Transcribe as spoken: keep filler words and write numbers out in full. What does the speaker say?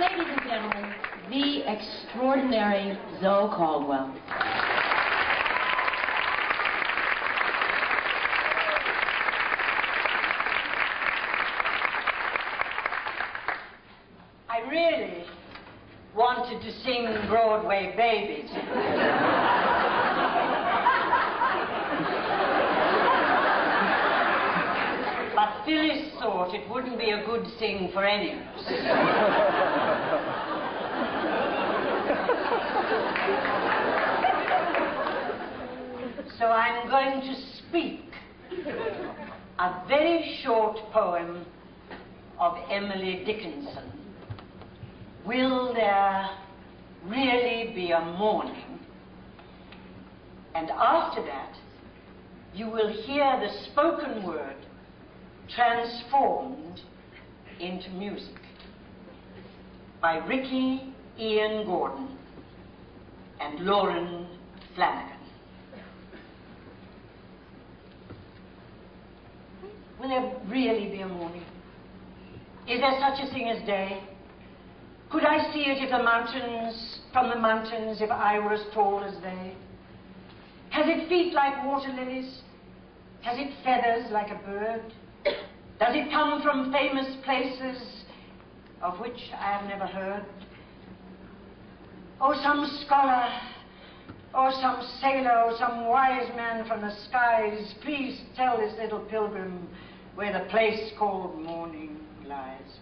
ladies and gentlemen, the extraordinary Zoe Caldwell. I really wanted to sing Broadway Babies. But Phyllis thought it wouldn't be a good thing for any of us. So I'm going to speak a very short poem of Emily Dickinson. Will there really be a morning? And after that, you will hear the spoken word transformed into music by Ricky Ian Gordon and Lauren Flanagan. Will there really be a morning? Is there such a thing as day? Could I see it if the mountains, from the mountains, if I were as tall as they? Has it feet like water lilies? Has it feathers like a bird? Does it come from famous places of which I have never heard? Or some scholar, or some sailor, or some wise man from the skies, please tell this little pilgrim where the place called morning lies.